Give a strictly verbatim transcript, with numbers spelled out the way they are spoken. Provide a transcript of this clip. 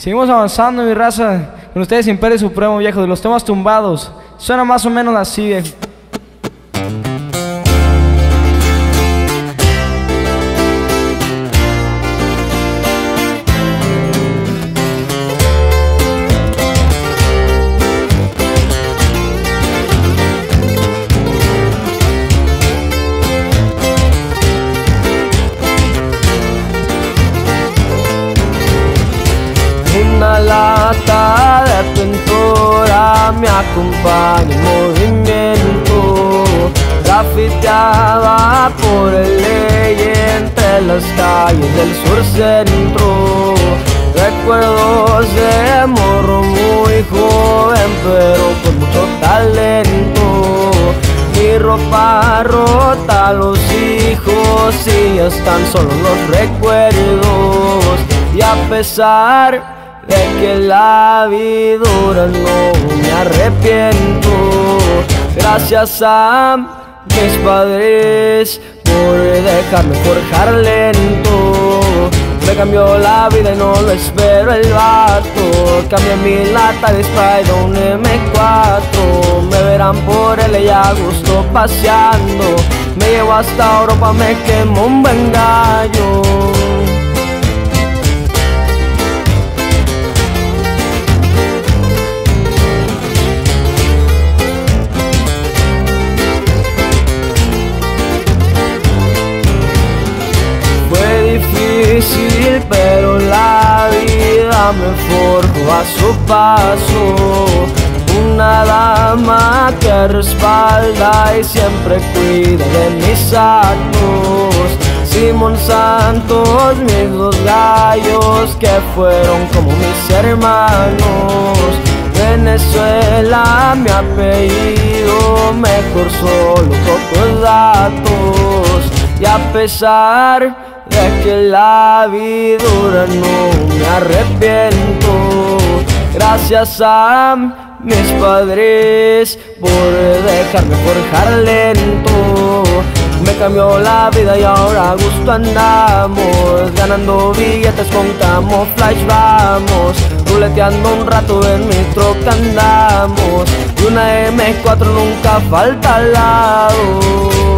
Seguimos avanzando, mi raza, con ustedes Imperio Supremo, viejo, de los temas tumbados. Suena más o menos así, viejo. Una lata de pintura me acompaña en movimiento, grafiteada por el ley entre las calles del sur centro. Recuerdos de morro muy joven, pero con mucho talento. Mi ropa rota, los hijos y están solo los recuerdos. Y a pesar de que la vi dura no me arrepiento, gracias a mis padres por dejarme forjar lento. Me cambió la vida y no lo espero el vato, cambié mi lata de Spider un eme cuatro. Me verán por él y a gusto paseando, me llevo hasta Europa, me quemó un buen gallo. Pero la vida me forjó a su paso, una dama que respalda y siempre cuida de mis actos. Simón Santos, mis dos gallos que fueron como mis hermanos. Venezuela, mi apellido, mejor solo pocos datos. Y a pesar de que la vida dura no me arrepiento, gracias a mis padres por dejarme forjar lento. Me cambió la vida y ahora a gusto andamos, ganando billetes con camuflaje vamos, ruleteando un rato en mi troca andamos, y una eme cuatro nunca falta al lado.